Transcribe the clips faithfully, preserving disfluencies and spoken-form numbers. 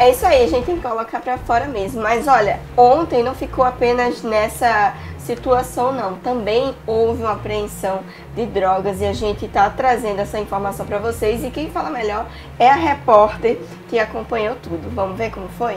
É isso aí, a gente tem que colocar pra fora mesmo. Mas olha, ontem não ficou apenas nessa situação não, também houve uma apreensão de drogas e a gente está trazendo essa informação para vocês, e quem fala melhor é a repórter que acompanhou tudo. Vamos ver como foi?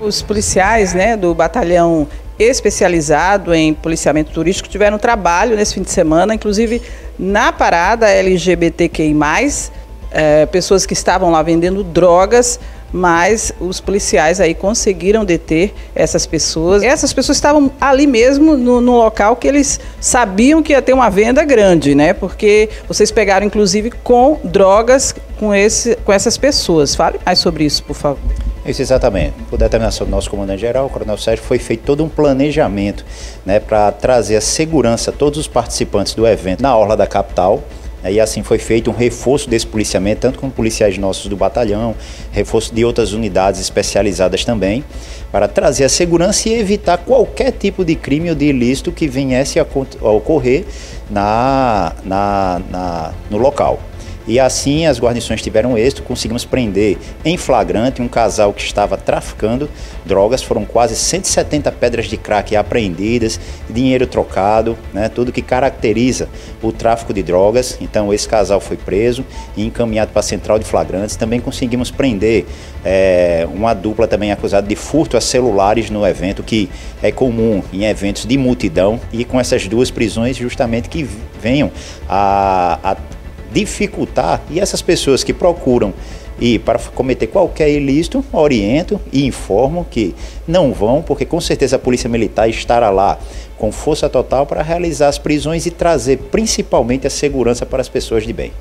Os policiais, né, do batalhão especializado em policiamento turístico tiveram trabalho nesse fim de semana, inclusive na parada L G B T Q I mais, é, pessoas que estavam lá vendendo drogas, mas os policiais aí conseguiram deter essas pessoas. Essas pessoas estavam ali mesmo no, no local que eles sabiam que ia ter uma venda grande, né? Porque vocês pegaram, inclusive, com drogas com, esse, com essas pessoas. Fale mais sobre isso, por favor. Isso, exatamente. Por determinação do nosso comandante-geral, o Coronel Sérgio, foi feito todo um planejamento, né, para trazer a segurança a todos os participantes do evento na orla da capital. E assim foi feito um reforço desse policiamento, tanto com policiais nossos do batalhão, reforço de outras unidades especializadas também, para trazer a segurança e evitar qualquer tipo de crime ou de ilícito que viesse a ocorrer na, na, na, no local. E assim as guarnições tiveram êxito, conseguimos prender em flagrante um casal que estava traficando drogas, foram quase cento e setenta pedras de crack apreendidas, dinheiro trocado, né, tudo que caracteriza o tráfico de drogas. Então esse casal foi preso e encaminhado para a central de flagrantes. Também conseguimos prender é, uma dupla também acusada de furto a celulares no evento, que é comum em eventos de multidão, e com essas duas prisões justamente que venham a... a dificultar, e essas pessoas que procuram ir para cometer qualquer ilícito, orientam e informam que não vão, porque com certeza a Polícia Militar estará lá com força total para realizar as prisões e trazer principalmente a segurança para as pessoas de bem.